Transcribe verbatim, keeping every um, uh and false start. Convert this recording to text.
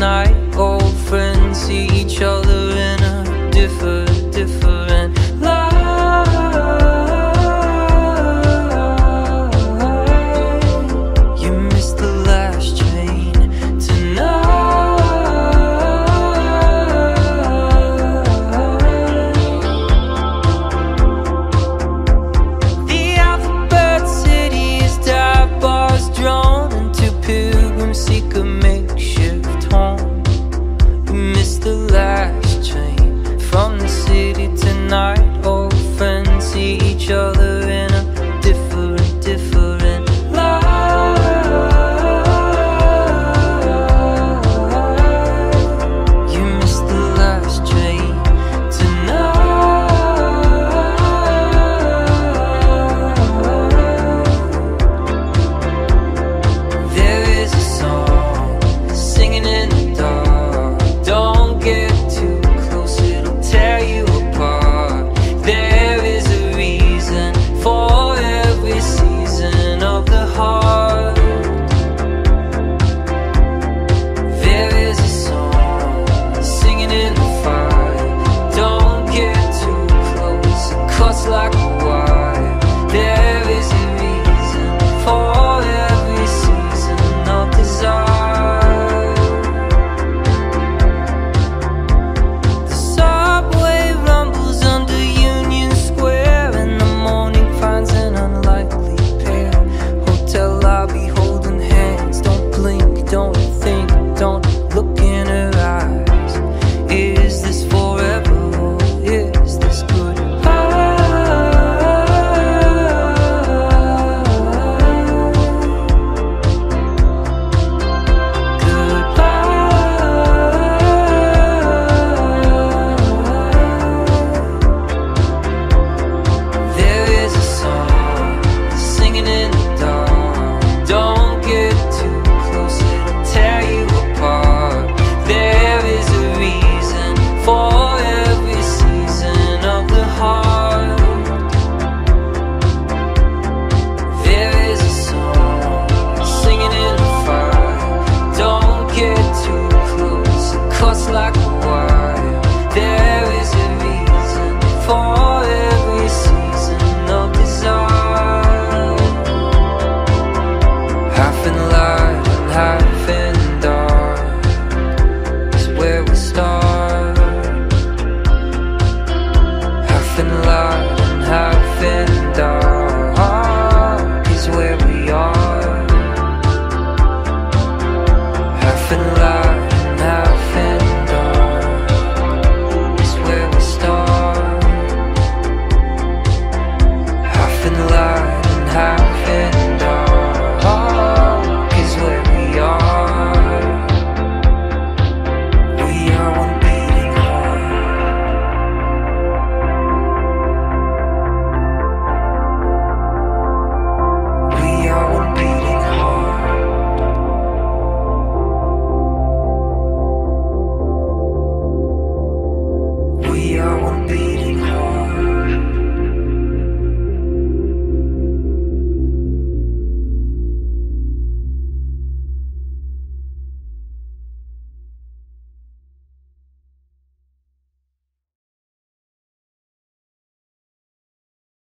night, old friends see each other in a different, different light. You missed the last train tonight. The alphabet city is dive bars drawn into pilgrims seek a makeshift home. We missed the last train from the city tonight. Old friends see each other in a different, different light. You missed the last train tonight. There is a song singing in the dark. Don't get too close, it'll tear you apart. There is a reason for every season of the heart. There is a song singing in the fire. Don't get too close, it cuts like a wire. There